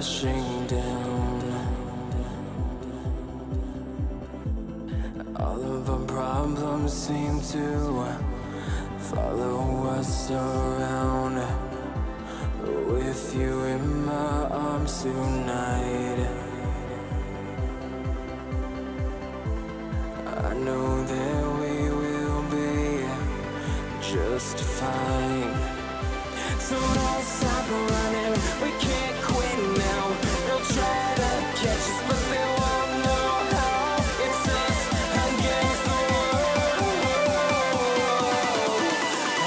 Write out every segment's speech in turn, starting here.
crashing down. All of our problems seem to follow us around. With you in my arms tonight, I know that we will be just fine. So don't stop running, we can't quit now. They'll try to catch us, but they won't know how. It's us against the world,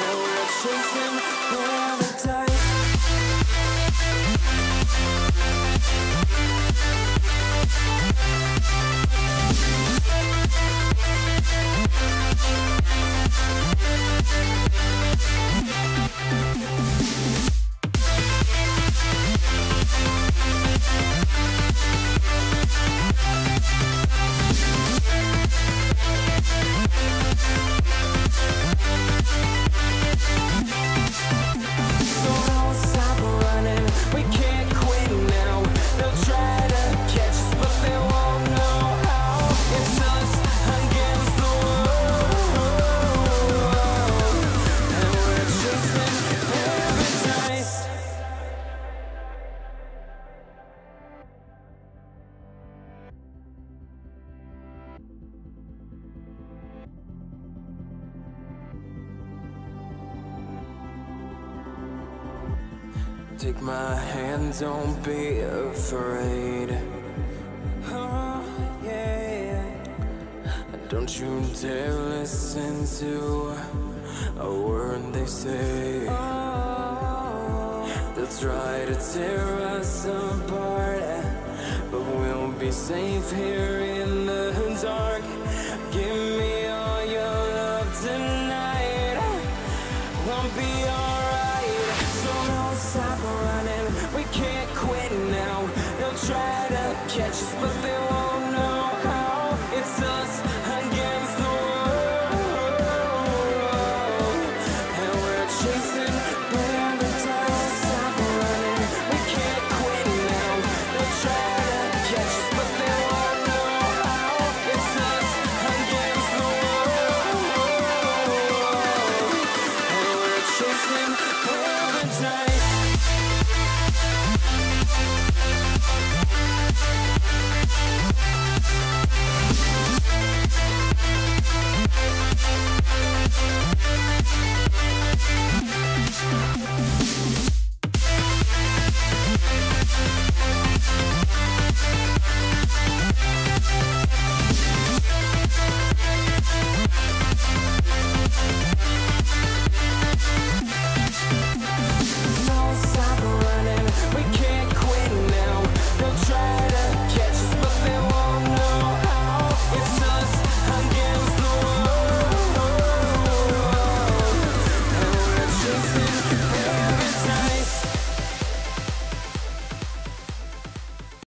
and we're chasing paradise. Take my hand, don't be afraid. Oh, yeah. Don't you dare listen to a word they say. They'll try to tear us apart, but we'll be safe here in the dark. Give me all your love tonight, I'll be alright. So don't stop running, we can't quit now. They'll try to catch us, but they won't.